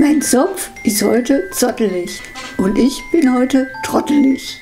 Mein Zopf ist heute zottelig und ich bin heute trottelig.